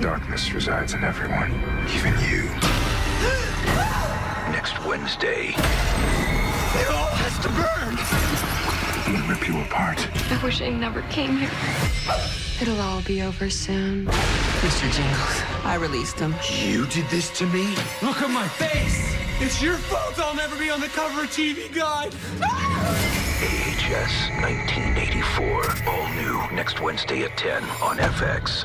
Darkness resides in everyone, even you. Next Wednesday, it all has to burn. It'll rip you apart. I wish I never came here. It'll all be over soon. Mr. Jingles, I released him. You did this to me? Look at my face! It's your fault I'll never be on the cover of TV Guide! AHS 1984. All new next Wednesday at 10 on FX.